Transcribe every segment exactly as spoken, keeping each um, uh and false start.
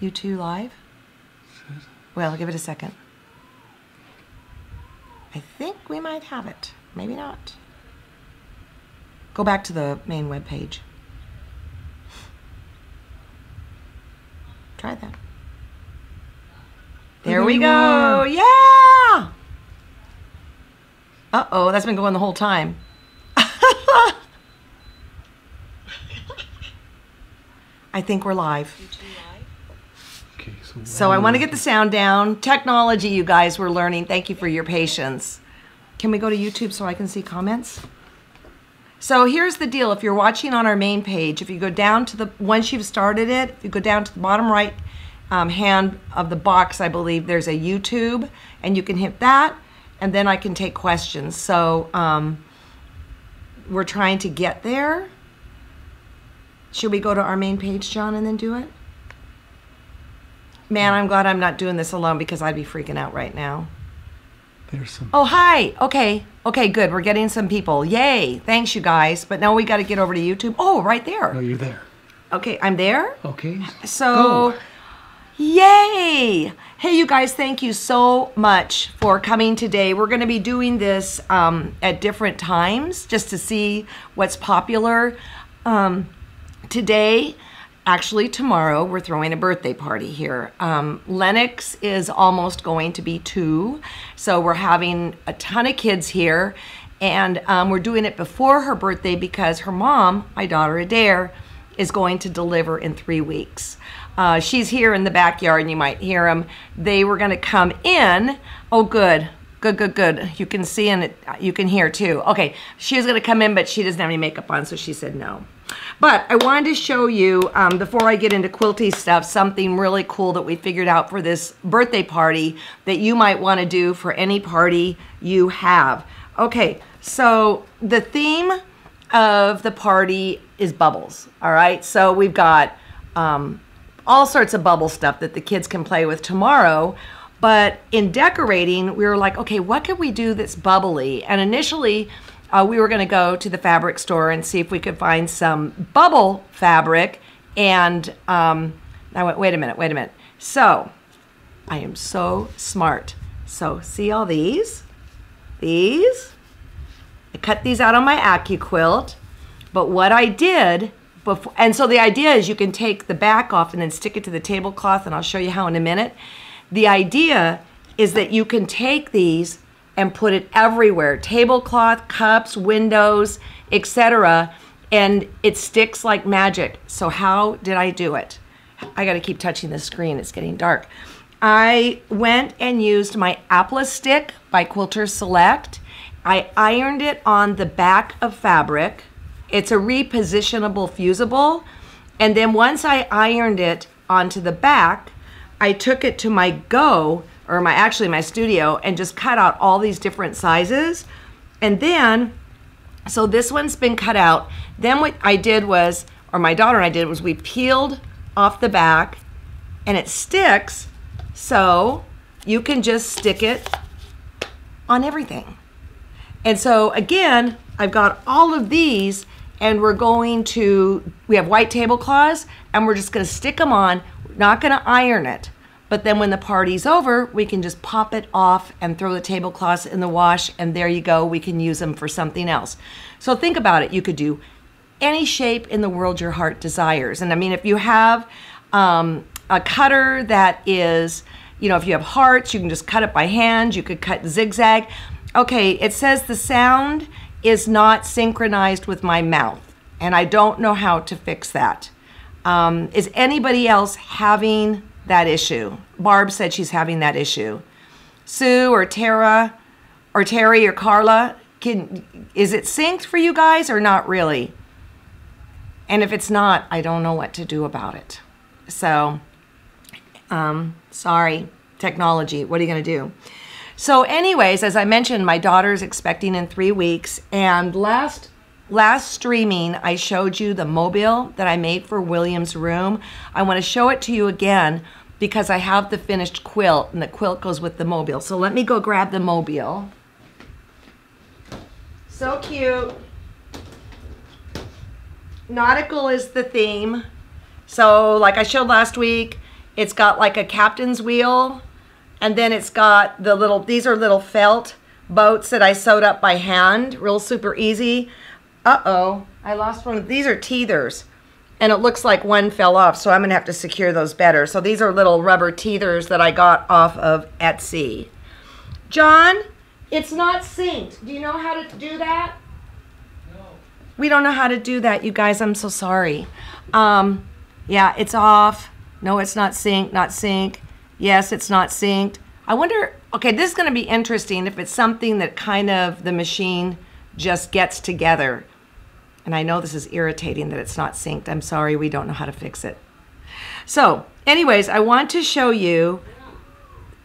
You two live? Well, give it a second. I think we might have it. Maybe not. Go back to the main web page. Try that. There we go. Yeah! Uh-oh, that's been going the whole time. I think we're live. Okay, so, so I want to get the sound down. Technology, you guys, we're learning. Thank you for your patience. Can we go to YouTube so I can see comments? So here's the deal. If you're watching on our main page, if you go down to the, once you've started it, if you go down to the bottom right um, hand of the box, I believe there's a YouTube, and you can hit that, and then I can take questions. So um, we're trying to get there. Should we go to our main page, John, and then do it? Man, I'm glad I'm not doing this alone because I'd be freaking out right now. There's some. Oh, hi. Okay. Okay, good. We're getting some people. Yay. Thanks, you guys. But now we got to get over to YouTube. Oh, right there. No, you're there. Okay, I'm there? Okay. So, go. Yay. Hey, you guys, thank you so much for coming today. We're going to be doing this um, at different times just to see what's popular. Um... Today, actually tomorrow, we're throwing a birthday party here. Um, Lennox is almost going to be two, so we're having a ton of kids here, and um, we're doing it before her birthday because her mom, my daughter Adair, is going to deliver in three weeks. Uh, she's here in the backyard, and you might hear them. They were going to come in. Oh, good. Good, good, good. You can see and it, you can hear too. Okay, she was going to come in, but she doesn't have any makeup on, so she said no. But I wanted to show you, um, before I get into quilty stuff, something really cool that we figured out for this birthday party that you might want to do for any party you have. Okay, so the theme of the party is bubbles, all right? So we've got um, all sorts of bubble stuff that the kids can play with tomorrow. But in decorating, we were like, okay, what could we do that's bubbly? And initially, Uh, we were going to go to the fabric store and see if we could find some bubble fabric. And um, I went, wait a minute, wait a minute. So I am so smart. So see all these? These? I cut these out on my AccuQuilt. But what I did before, and so the idea is you can take the back off and then stick it to the tablecloth, and I'll show you how in a minute. The idea is that you can take these and put it everywhere, tablecloth, cups, windows, et cetera, and it sticks like magic. So how did I do it? I gotta keep touching the screen, it's getting dark. I went and used my AppliStick by Quilter Select. I ironed it on the back of fabric. It's a repositionable fusible, and then once I ironed it onto the back, I took it to my go, or my actually my studio, and just cut out all these different sizes. And then, so this one's been cut out. Then what I did was, or my daughter and I did, was we peeled off the back, and it sticks, so you can just stick it on everything. And so again, I've got all of these, and we're going to, we have white tablecloths, and we're just gonna stick them on, not gonna iron it. But then when the party's over, we can just pop it off and throw the tablecloths in the wash, and there you go, we can use them for something else. So think about it, you could do any shape in the world your heart desires. And I mean, if you have um, a cutter that is, you know, if you have hearts, you can just cut it by hand, you could cut zigzag. Okay, it says the sound is not synchronized with my mouth, and I don't know how to fix that. Um, is anybody else having that issue? Barb said she's having that issue. Sue or Tara or Terry or Carla, can, is it synced for you guys or not really? And if it's not, I don't know what to do about it. So, um, sorry, technology, what are you gonna do? So anyways, as I mentioned, my daughter's expecting in three weeks, and last Last streaming, I showed you the mobile that I made for William's room. I want to show it to you again because I have the finished quilt, and the quilt goes with the mobile. So let me go grab the mobile. So cute. Nautical is the theme. So like I showed last week, It's got like a captain's wheel, and then it's got the little, these are little felt boats that I sewed up by hand, real super easy. Uh-oh, I lost one. These are teethers, and it looks like one fell off, so I'm gonna have to secure those better. So these are little rubber teethers that I got off of Etsy. John, it's not synced. Do you know how to do that? No. We don't know how to do that, you guys. I'm so sorry. Um, yeah, it's off. No, it's not synced, not synced. Yes, it's not synced. I wonder, okay, this is gonna be interesting if it's something that kind of the machine just gets together. And I know this is irritating that it's not synced. I'm sorry, we don't know how to fix it. So, anyways, I want to show you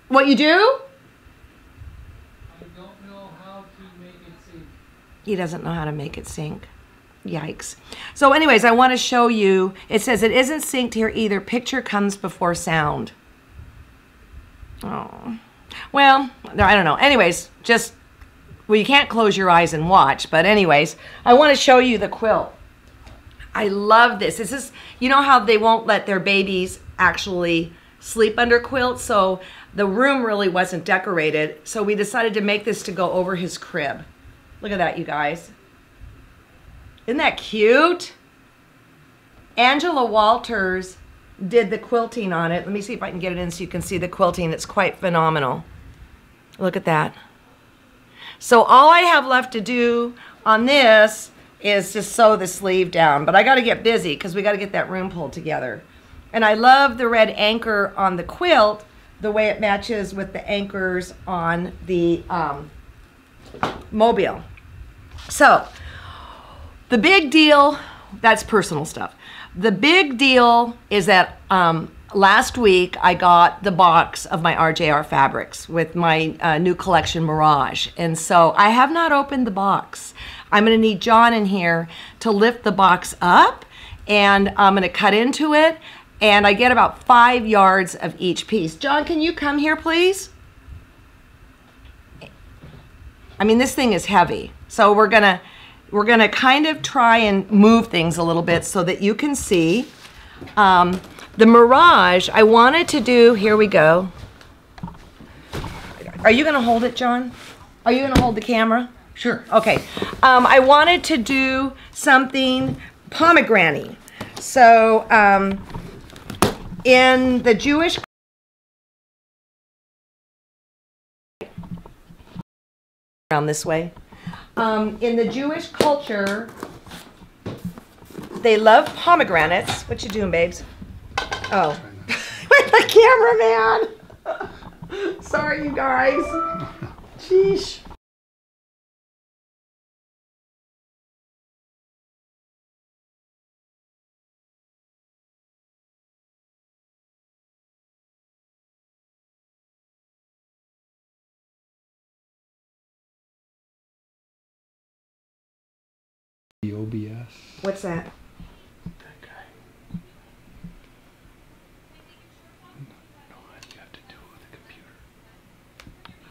what you do. I don't know how to make it sync. He doesn't know how to make it sync. Yikes. So anyways, I want to show you, it says it isn't synced here either. Picture comes before sound. Oh, well, I don't know. Anyways, just, well, you can't close your eyes and watch, but anyways, I want to show you the quilt. I love this. This is, you know how they won't let their babies actually sleep under quilts, so the room really wasn't decorated, so we decided to make this to go over his crib. Look at that, you guys. Isn't that cute? Angela Walters did the quilting on it. Let me see if I can get it in so you can see the quilting. It's quite phenomenal. Look at that. So all I have left to do on this is to sew the sleeve down, but I got to get busy because we got to get that room pulled together. And I love the red anchor on the quilt, the way it matches with the anchors on the um, mobile. So the big deal, that's personal stuff. The big deal is that um, last week I got the box of my R J R Fabrics with my uh, new collection Mirage, and so I have not opened the box. I'm going to need John in here to lift the box up, and I'm going to cut into it, and I get about five yards of each piece. John, can you come here, please? I mean, this thing is heavy, so we're going to We're gonna kind of try and move things a little bit so that you can see. Um, the Mirage, I wanted to do, here we go. Are you gonna hold it, John? Are you gonna hold the camera? Sure. Okay, um, I wanted to do something pomegranate. So um, in the Jewish around this way. Um, in the Jewish culture, they love pomegranates. What you doing, babes? Oh, the cameraman. Sorry, you guys. Sheesh. O B S. What's that? That guy. No, what you have to do with the computer.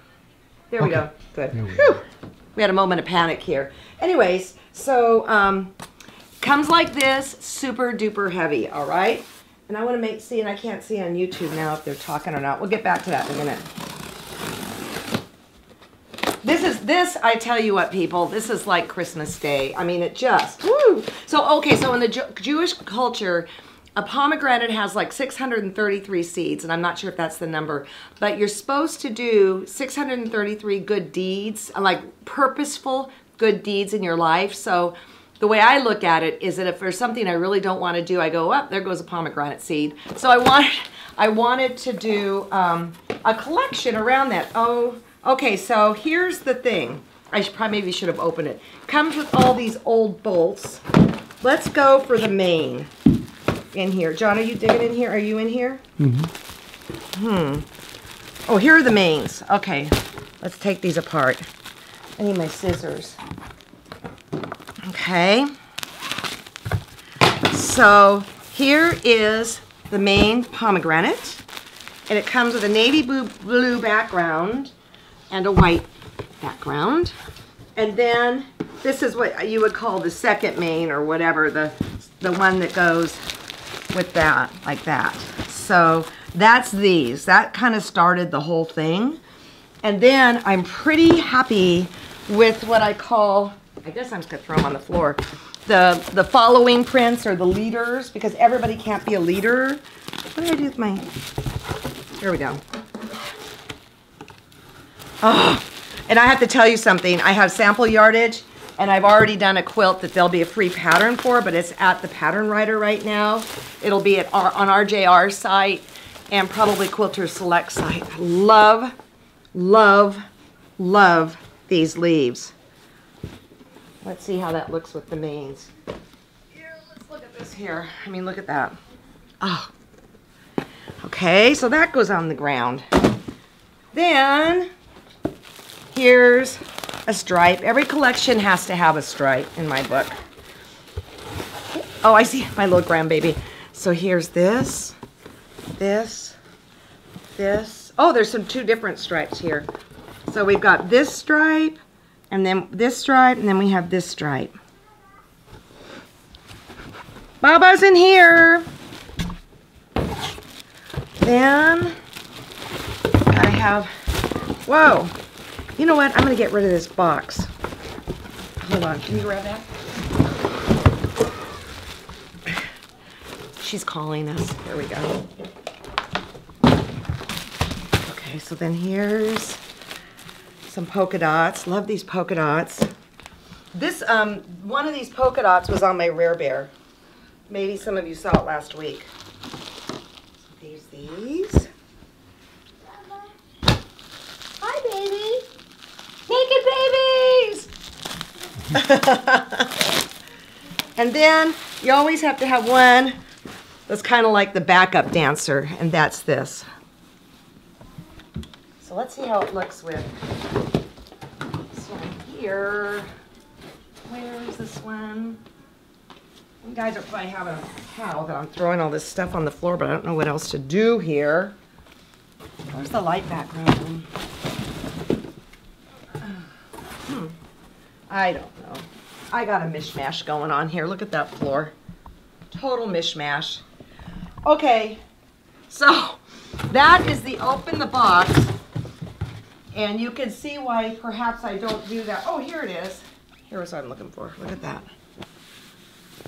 There we okay. go. Good. We, go. we had a moment of panic here. Anyways, so um, comes like this, super duper heavy. All right. And I want to make see, and I can't see on YouTube now if they're talking or not. We'll get back to that in a minute. This is, this, I tell you what, people, this is like Christmas Day. I mean, it just, woo. So, okay, so in the Ju Jewish culture, a pomegranate has like six hundred thirty-three seeds, and I'm not sure if that's the number, but you're supposed to do six hundred thirty-three good deeds, like purposeful good deeds in your life. So the way I look at it is that if there's something I really don't want to do, I go, oh, there goes a pomegranate seed. So I wanted, I wanted to do um, a collection around that. Oh. Okay, so here's the thing. I should probably maybe should have opened it. Comes with all these old bolts. Let's go for the main in here. John, are you digging in here? Are you in here? Mm-hmm. Hmm. Oh, here are the mains. Okay, let's take these apart. I need my scissors. Okay. So here is the main pomegranate, and it comes with a navy blue, blue background and a white background. And then this is what you would call the second main or whatever, the, the one that goes with that, like that. So That's these. That kind of started the whole thing. And then I'm pretty happy with what I call, I guess I'm just gonna throw them on the floor, the, the following prints or the leaders, because everybody can't be a leader. What did I do with my, here we go. Oh, and I have to tell you something. I have sample yardage, and I've already done a quilt that there'll be a free pattern for, but it's at the pattern writer right now. It'll be at our, on R J R's site and probably Quilter Select site. I love, love, love these leaves. Let's see how that looks with the mains. Here, let's look at this here. I mean, look at that. Oh, okay, so that goes on the ground. Then, here's a stripe. Every collection has to have a stripe in my book. Oh, I see my little grandbaby. So here's this, this, this. Oh, there's some two different stripes here. So we've got this stripe, and then this stripe, and then we have this stripe. Baba's in here. Then I have, whoa. You know what? I'm going to get rid of this box. Hold on. Can you grab that? She's calling us. There we go. Okay, so then here's some polka dots. Love these polka dots. This, um, one of these polka dots was on my Rare Bear. Maybe some of you saw it last week. So there's these. Hi, baby. Naked babies! And then you always have to have one that's kind of like the backup dancer, and that's this. So let's see how it looks with this one here. Where is this one? You guys are probably having a cow that I'm throwing all this stuff on the floor, but I don't know what else to do here. Where's the light background? I don't know. I got a mishmash going on here. Look at that floor. Total mishmash. Okay, so that is the open the box. And you can see why perhaps I don't do that. Oh, here it is. Here's what I'm looking for. Look at that.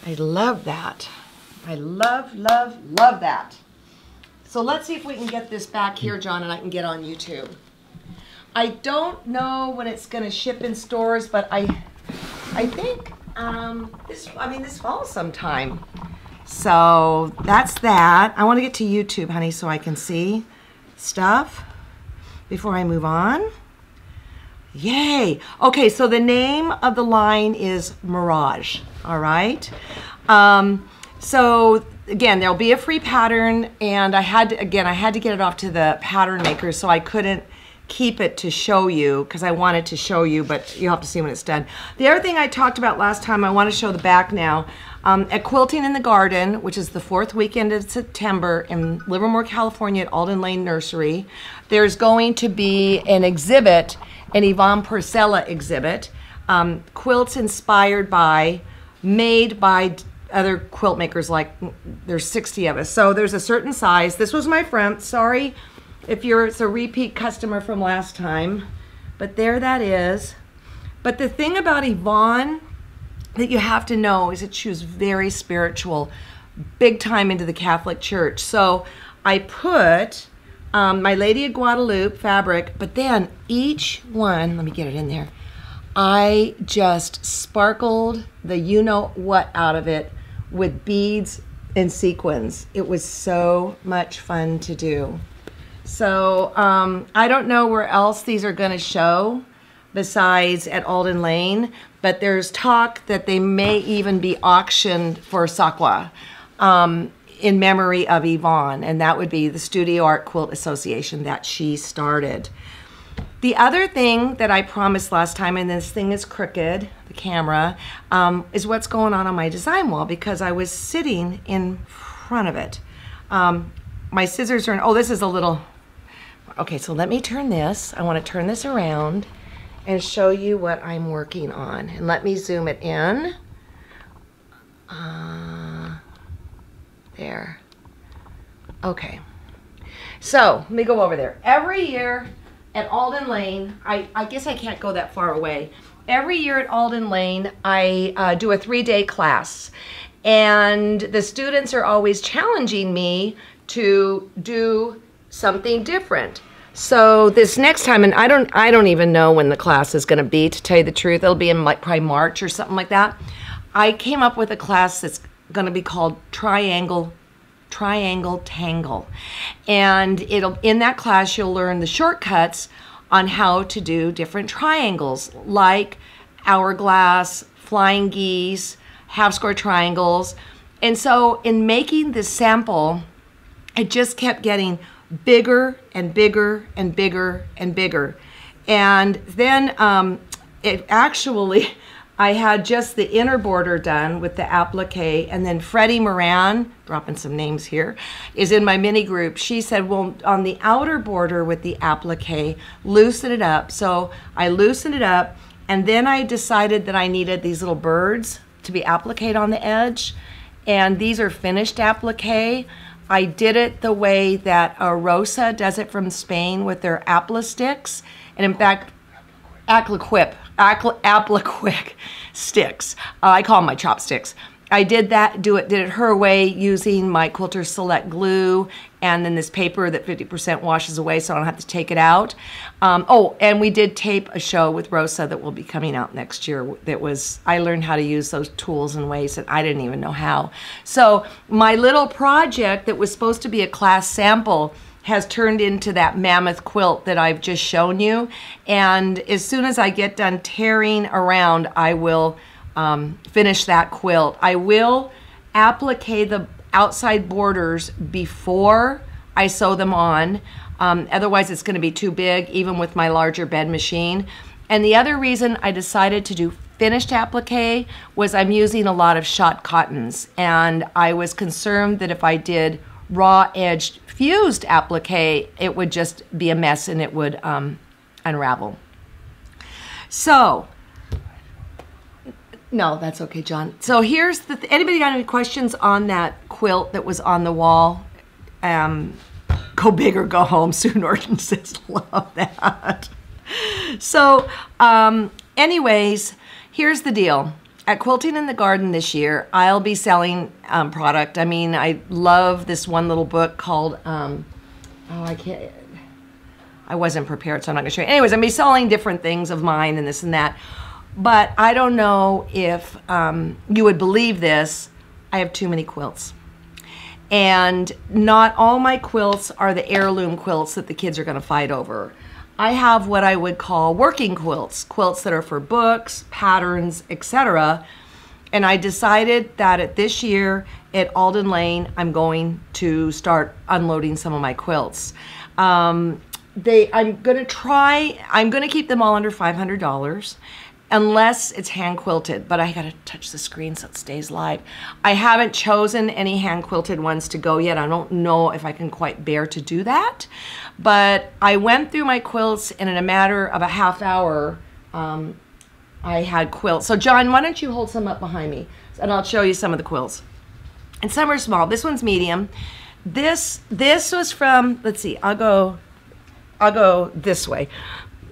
I love that. I love, love, love that. So let's see if we can get this back here, John, and I can get on YouTube. I don't know when it's going to ship in stores, but I, I think um, this. I mean, this fall sometime. So that's that. I want to get to YouTube, honey, so I can see stuff before I move on. Yay! Okay, so the name of the line is Mirage. All right. Um, so. Again, there'll be a free pattern, and I had to, again, I had to get it off to the pattern maker, so I couldn't keep it to show you, because I wanted to show you, but you'll have to see when it's done. The other thing I talked about last time, I want to show the back now. Um, at Quilting in the Garden, which is the fourth weekend of September in Livermore, California at Alden Lane Nursery, there's going to be an exhibit, an Yvonne Porcella exhibit, um, quilts inspired by, made by, other quilt makers. Like there's sixty of us, so there's a certain size. This was my friend, sorry if you're it's a repeat customer from last time, but there that is. But the thing about Yvonne that you have to know is that she was very spiritual, big time into the Catholic Church. So I put um, My Lady of Guadalupe fabric, but then each one, let me get it in there, I just sparkled the you know what out of it with beads and sequins. It was so much fun to do. So um, I don't know where else these are going to show besides at Alden Lane, but there's talk that they may even be auctioned for Sakwa um, in memory of Yvonne, and that would be the Studio Art Quilt Association that she started. The other thing that I promised last time, and this thing is crooked, the camera, um, is what's going on on my design wall, because I was sitting in front of it. Um, my scissors are in, oh, this is a little, okay, so let me turn this. I want to turn this around and show you what I'm working on. And let me zoom it in. Uh, there. Okay. So let me go over there. Every year at Alden Lane, I, I guess I can't go that far away. Every year at Alden Lane, I uh, do a three-day class, and the students are always challenging me to do something different. So this next time, and I don't, I don't even know when the class is going to be, to tell you the truth. It'll be in like probably March or something like that. I came up with a class that's going to be called Triangle Triangle Tangle, and it'll in that class you'll learn the shortcuts on how to do different triangles, like hourglass, flying geese, half square triangles. And so in making this sample, it just kept getting bigger and bigger and bigger and bigger. And then um, it actually, I had just the inner border done with the applique, and then Freddie Moran, dropping some names here, is in my mini group. She said, well, on the outer border with the applique, loosen it up. So I loosened it up, and then I decided that I needed these little birds to be appliqued on the edge, and these are finished applique. I did it the way that Arosa does it from Spain with their AppliSticks, and in fact, AccuQuilt, AppliStick sticks. Uh, I call them my chopsticks. I did that, do it, did it her way using my Quilter Select glue, and then this paper that fifty percent washes away, so I don't have to take it out. Um, oh, and we did tape a show with Rosa that will be coming out next year. That was, I learned how to use those tools in ways that I didn't even know how. So my little project that was supposed to be a class sample has turned into that mammoth quilt that I've just shown you. And as soon as I get done tearing around, I will um, finish that quilt. I will applique the outside borders before I sew them on. Um, otherwise, it's gonna be too big, even with my larger bed machine. And the other reason I decided to do finished applique was I'm using a lot of shot cottons. And I was concerned that if I did raw edged fused applique, it would just be a mess and it would um, unravel. So, no, that's okay, John. So here's the, th anybody got any questions on that quilt that was on the wall? Um, go big or go home, Sue Norton says, love that. So um, anyways, here's the deal. At Quilting in the Garden this year, I'll be selling um, product. I mean, I love this one little book called, um, oh, I can't, I wasn't prepared, so I'm not gonna show you. Anyways, I'll be selling different things of mine and this and that, but I don't know if um, you would believe this, I have too many quilts. And not all my quilts are the heirloom quilts that the kids are gonna fight over. I have what I would call working quilts, quilts that are for books, patterns, et cetera. And I decided that at this year at Alden Lane, I'm going to start unloading some of my quilts. Um, they, I'm gonna try, I'm gonna keep them all under five hundred dollars, unless it's hand quilted, but I gotta touch the screen so it stays live. I haven't chosen any hand quilted ones to go yet. I don't know if I can quite bear to do that, but I went through my quilts and in a matter of a half hour, um, I had quilts. So John, why don't you hold some up behind me and I'll show you some of the quilts. And some are small, this one's medium. This, this was from, let's see, I'll go, I'll go this way.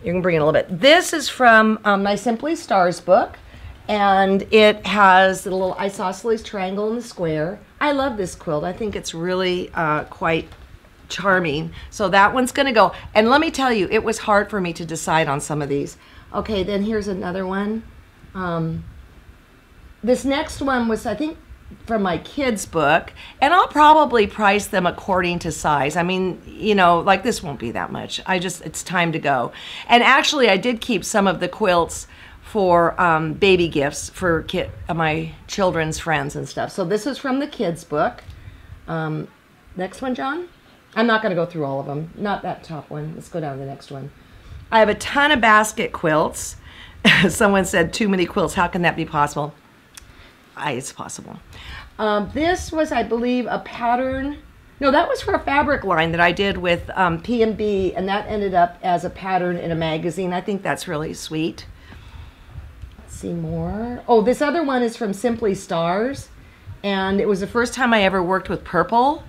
You can bring it a little bit. This is from um, my Simply Stars book, and it has the little isosceles triangle and the square. I love this quilt. I think it's really uh, quite charming. So that one's gonna go. And let me tell you, it was hard for me to decide on some of these. Okay, then here's another one. Um, this next one was, I think, from my kids' book, and I'll probably price them according to size. I mean, you know, like this won't be that much. I just, it's time to go. And actually, I did keep some of the quilts for um, baby gifts for kid, uh, my children's friends and stuff. So this is from the kids' book. Um, next one, John? I'm not gonna go through all of them. Not that top one. Let's go down to the next one. I have a ton of basket quilts. Someone said, too many quilts. How can that be possible? I, it's possible. Um, this was, I believe, a pattern. No, that was for a fabric line that I did with um, P and B, and that ended up as a pattern in a magazine. I think that's really sweet. Let's see more. Oh, this other one is from Simply Stars, and it was the first time I ever worked with purple,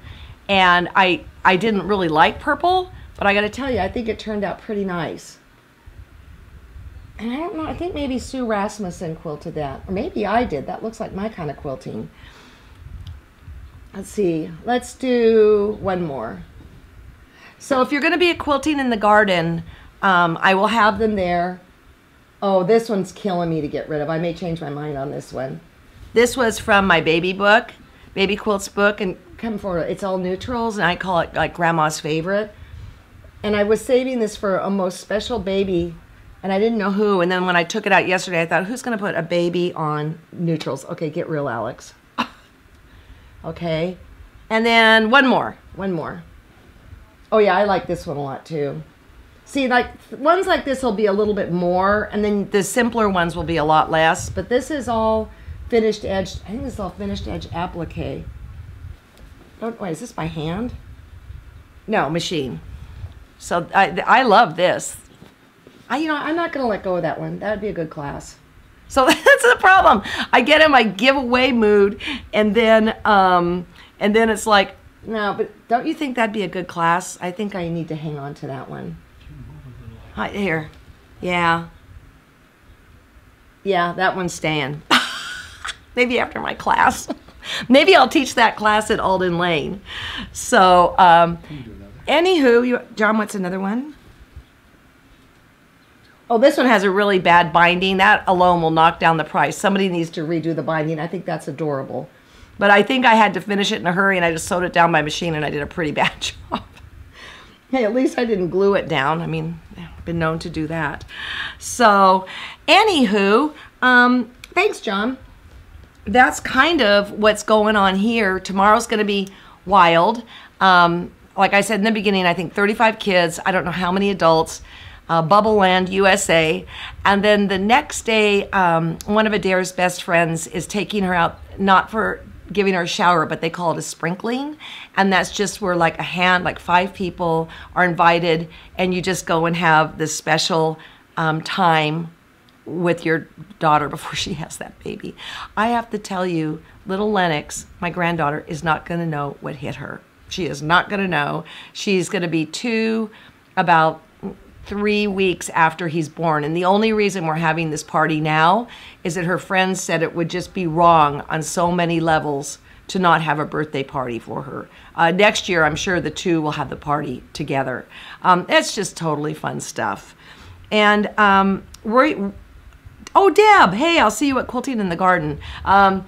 and I I didn't really like purple, but I gotta tell you, I think it turned out pretty nice. And I don't know, I think maybe Sue Rasmussen quilted that, or maybe I did. That looks like my kind of quilting. Let's see, let's do one more. So if you're gonna be a Quilting in the Garden, um, I will have them there. Oh, this one's killing me to get rid of. I may change my mind on this one. This was from my baby book, baby quilts book, and come forward, it's all neutrals, and I call it like grandma's favorite. And I was saving this for a most special baby, and I didn't know who, and then when I took it out yesterday, I thought, who's gonna put a baby on neutrals? Okay, get real, Alex. Okay, and then one more, one more. Oh yeah, I like this one a lot too. See, like ones like this will be a little bit more, and then the simpler ones will be a lot less, but this is all finished edge. I think this is all finished edge applique. Don't, wait, is this by hand? No, machine. So I, I love this. I, you know, I'm not gonna let go of that one. That would be a good class. So that's the problem. I get in my giveaway mood, and then um, and then it's like, no, but don't you think that'd be a good class? I think I need to hang on to that one. Hi, here. Yeah. Yeah, that one's staying. Maybe after my class. Maybe I'll teach that class at Alden Lane. So, um, anywho, you, John wants another one. Oh, this one has a really bad binding. That alone will knock down the price. Somebody needs to redo the binding. I think that's adorable. But I think I had to finish it in a hurry, and I just sewed it down by machine, and I did a pretty bad job. Hey, at least I didn't glue it down. I mean, I've been known to do that. So, anywho, um, thanks, John. That's kind of what's going on here. Tomorrow's going to be wild. Um, like I said in the beginning, I think thirty-five kids. I don't know how many adults. Uh, Bubble Land, U S A. And then the next day, um, one of Adair's best friends is taking her out, not for giving her a shower, but they call it a sprinkling. And that's just where like a hand, like five people are invited, and you just go and have this special um, time with your daughter before she has that baby. I have to tell you, little Lennox, my granddaughter, is not gonna know what hit her. She is not gonna know. She's gonna be two, about three weeks after he's born. And the only reason we're having this party now is that her friends said it would just be wrong on so many levels to not have a birthday party for her. Uh, next year, I'm sure the two will have the party together. Um, it's just totally fun stuff. And um, we're, oh, Deb, hey, I'll see you at Quilting in the Garden. Um,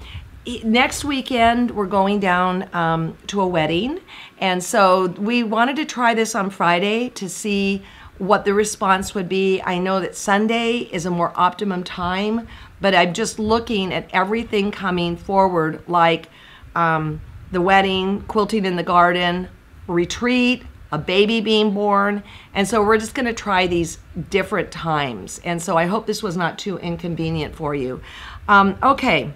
next weekend, we're going down um, to a wedding. And so we wanted to try this on Friday to see what the response would be. I know that Sunday is a more optimum time, but I'm just looking at everything coming forward, like um, the wedding, Quilting in the Garden, retreat, a baby being born. And so we're just gonna try these different times. And so I hope this was not too inconvenient for you. Um, okay,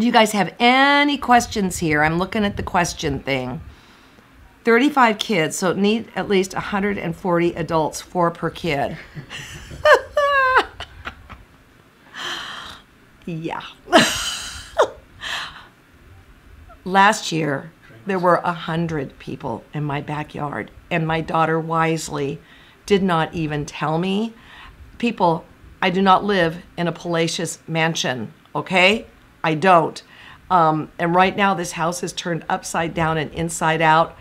do you guys have any questions here? I'm looking at the question thing. thirty-five kids, so it need at least one hundred forty adults, four per kid. Yeah. Last year, there were one hundred people in my backyard, and my daughter wisely did not even tell me. People, I do not live in a palatial mansion, okay? I don't. Um, and right now, this house is turned upside down and inside out.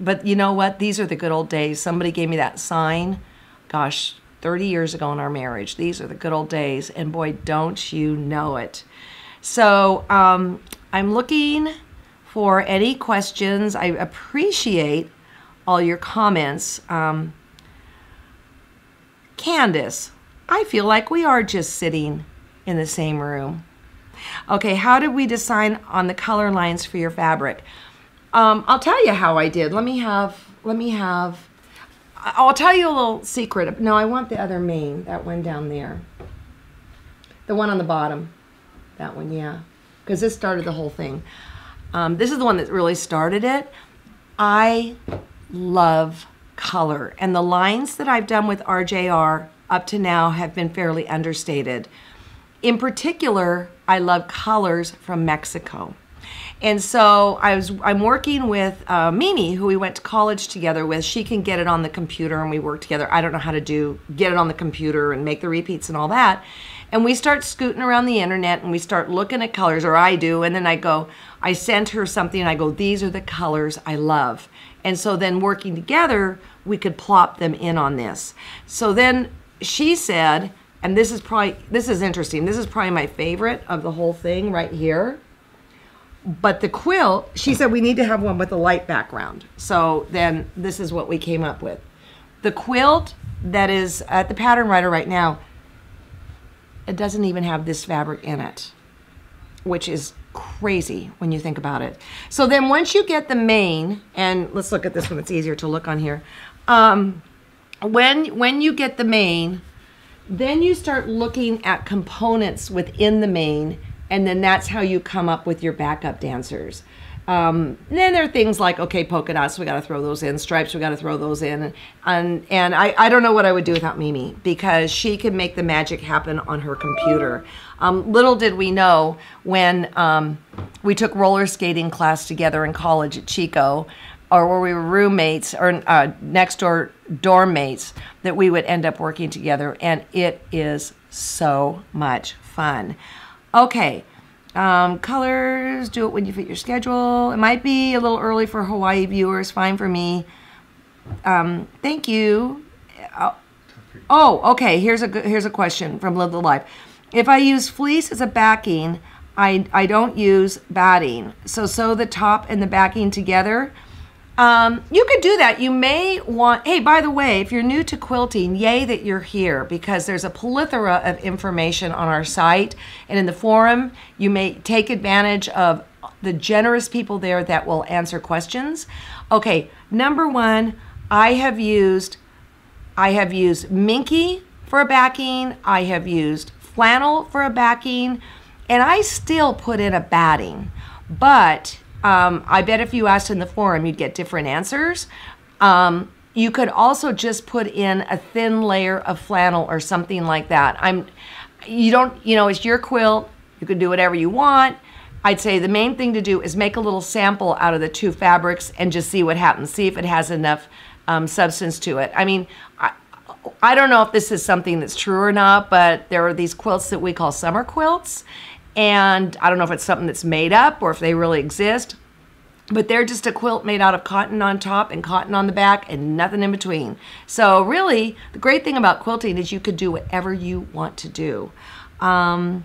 But you know what? These are the good old days. Somebody gave me that sign, gosh, thirty years ago in our marriage. These are the good old days, and boy, don't you know it. So um, I'm looking for any questions. I appreciate all your comments. Um, Candace, I feel like we are just sitting in the same room. Okay, how did we decide on the color lines for your fabric? Um, I'll tell you how I did. Let me have, let me have, I'll tell you a little secret. No, I want the other mane, that one down there. The one on the bottom, that one, yeah. Because this started the whole thing. Um, this is the one that really started it. I love color. And the lines that I've done with R J R up to now have been fairly understated. In particular, I love colors from Mexico. And so I was, I'm working with uh, Mimi, who we went to college together with. She can get it on the computer and we work together. I don't know how to do, get it on the computer and make the repeats and all that. And we start scooting around the internet and we start looking at colors, or I do, and then I go, I sent her something and I go, these are the colors I love. And so then working together, we could plop them in on this. So then she said, and this is probably, this is interesting, this is probably my favorite of the whole thing right here. But the quilt, she said we need to have one with a light background. So then this is what we came up with. The quilt that is at the Pattern Writer right now, it doesn't even have this fabric in it, which is crazy when you think about it. So then once you get the main, and let's look at this one, it's easier to look on here. Um, when, when you get the main, then you start looking at components within the main, and then that's how you come up with your backup dancers. Um, then there are things like, okay, polka dots, we gotta throw those in, stripes, we gotta throw those in. And, and I, I don't know what I would do without Mimi, because she can make the magic happen on her computer. Um, little did we know when um, we took roller skating class together in college at Chico, or where we were roommates, or uh, next door dorm mates, that we would end up working together, and it is so much fun. Okay. Um, colors, do it when you fit your schedule. It might be a little early for Hawaii viewers, fine for me. Um, thank you. Oh, okay, here's a, here's a question from Live the Life. If I use fleece as a backing, I, I don't use batting. So sew the top and the backing together. Um, you could do that. You may want, hey, by the way, if you're new to quilting, yay that you're here, because there's a plethora of information on our site and in the forum. You may take advantage of the generous people there that will answer questions. Okay, number one, I have used, I have used Minky for a backing. I have used flannel for a backing, and I still put in a batting, but Um, I bet if you asked in the forum, you'd get different answers. Um, you could also just put in a thin layer of flannel or something like that. I'm, you don't, you know, it's your quilt. You can do whatever you want. I'd say the main thing to do is make a little sample out of the two fabrics and just see what happens. See if it has enough um, substance to it. I mean, I, I don't know if this is something that's true or not, but there are these quilts that we call summer quilts. And I don't know if it's something that's made up or if they really exist, but they're just a quilt made out of cotton on top and cotton on the back and nothing in between. So really, the great thing about quilting is you could do whatever you want to do. Um,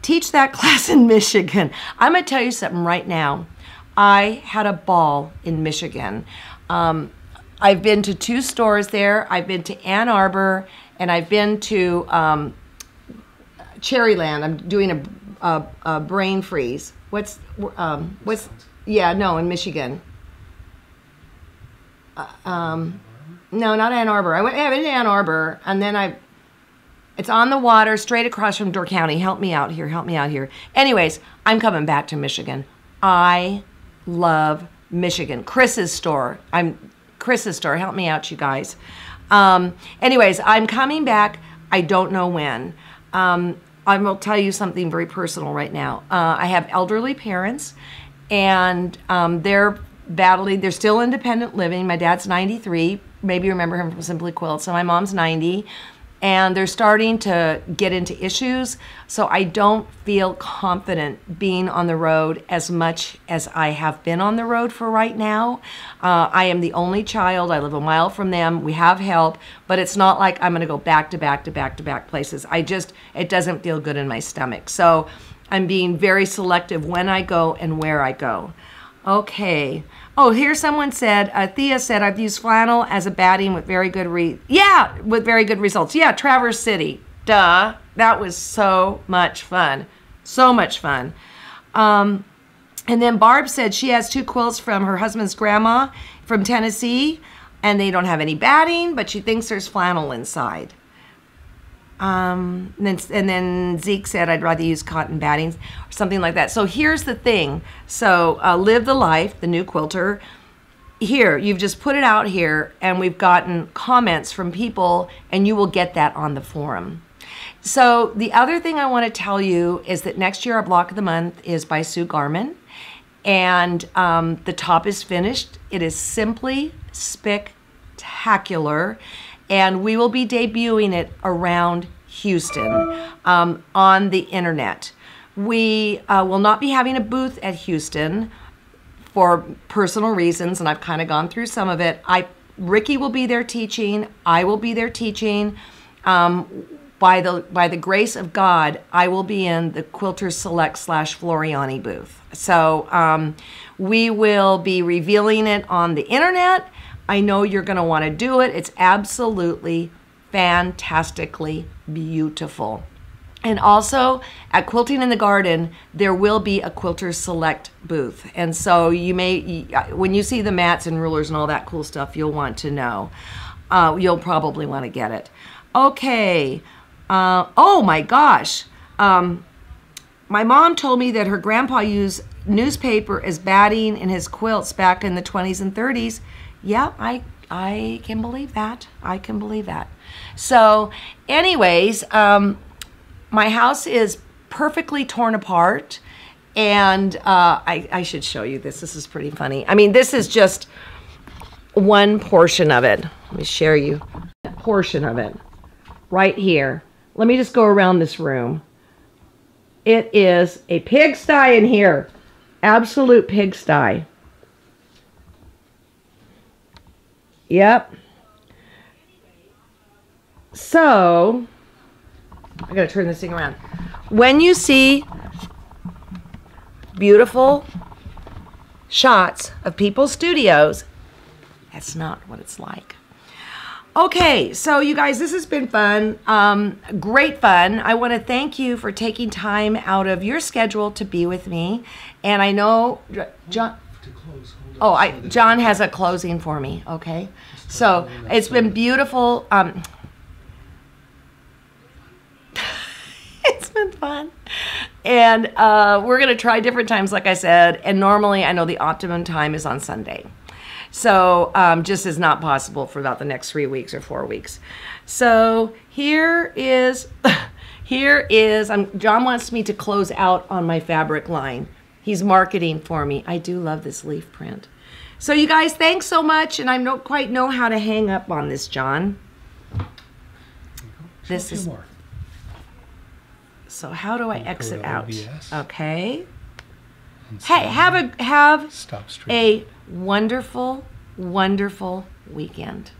teach that class in Michigan. I'm gonna tell you something right now. I had a ball in Michigan. Um, I've been to two stores there. I've been to Ann Arbor, and I've been to um, Cherryland. I'm doing a Uh, uh, brain freeze. What's um, what's? Yeah, no, in Michigan. Uh, um, no, not Ann Arbor. I went, I went to Ann Arbor, and then I. It's on the water, straight across from Door County. Help me out here. Help me out here. Anyways, I'm coming back to Michigan. I love Michigan. Chris's store. I'm Chris's store. Help me out, you guys. Um, anyways, I'm coming back. I don't know when. Um, I will tell you something very personal right now. Uh, I have elderly parents, and um, they're battling. They're still independent living. My dad's ninety-three. Maybe you remember him from Simply Quilt. So my mom's ninety, and they're starting to get into issues. So I don't feel confident being on the road as much as I have been on the road for right now. Uh, I am the only child. I live a mile from them. We have help, but it's not like I'm gonna go back to back to back to back places. I just, it doesn't feel good in my stomach. So I'm being very selective when I go and where I go. Okay. Oh, here someone said, uh, Thea said, I've used flannel as a batting with very good re yeah, with very good results. Yeah, Traverse City. Duh. That was so much fun. So much fun. Um, and then Barb said she has two quilts from her husband's grandma from Tennessee, and they don't have any batting, but she thinks there's flannel inside. Um, and then, and then Zeke said, I'd rather use cotton battings or something like that. So here's the thing. So uh, Live the Life, the new quilter, here, you've just put it out here, and we've gotten comments from people, and you will get that on the forum. So the other thing I want to tell you is that next year our block of the month is by Sue Garman. and um, the top is finished. It is simply spectacular, and we will be debuting it around Houston um, on the internet. We uh, will not be having a booth at Houston for personal reasons, and I've kind of gone through some of it. I, Ricky will be there teaching. I will be there teaching. Um, by the by the grace of God, I will be in the Quilter Select slash Floriani booth. So um, we will be revealing it on the internet. I know you're going to want to do it. It's absolutely fantastically beautiful. And also at Quilting in the Garden, there will be a Quilter Select booth. And so you may, when you see the mats and rulers and all that cool stuff, you'll want to know. Uh, you'll probably want to get it. Okay. Uh, oh my gosh. Um, my mom told me that her grandpa used newspaper as batting in his quilts back in the twenties and thirties. Yeah, I, I can believe that. I can believe that. So anyways, um, my house is perfectly torn apart, and uh, I, I should show you this. This is pretty funny. I mean, this is just one portion of it. Let me share you a portion of it right here. Let me just go around this room. It is a pigsty in here. Absolute pigsty. Yep. So I gotta turn this thing around. When you see beautiful shots of people's studios, that's not what it's like. Okay, so you guys, this has been fun, um, great fun. I want to thank you for taking time out of your schedule to be with me. And I know John. Oh, I, John has a closing for me. Okay, so it's been beautiful. Um, It's been fun. And uh, we're going to try different times, like I said. And normally I know the optimum time is on Sunday. So um, just is not possible for about the next three weeks or four weeks. So here is, here is, I'm, John wants me to close out on my fabric line. He's marketing for me. I do love this leaf print. So you guys, thanks so much. And I don't quite know how to hang up on this, John. This is... So how do I exit out? Okay. Hey, have a have a wonderful, wonderful weekend.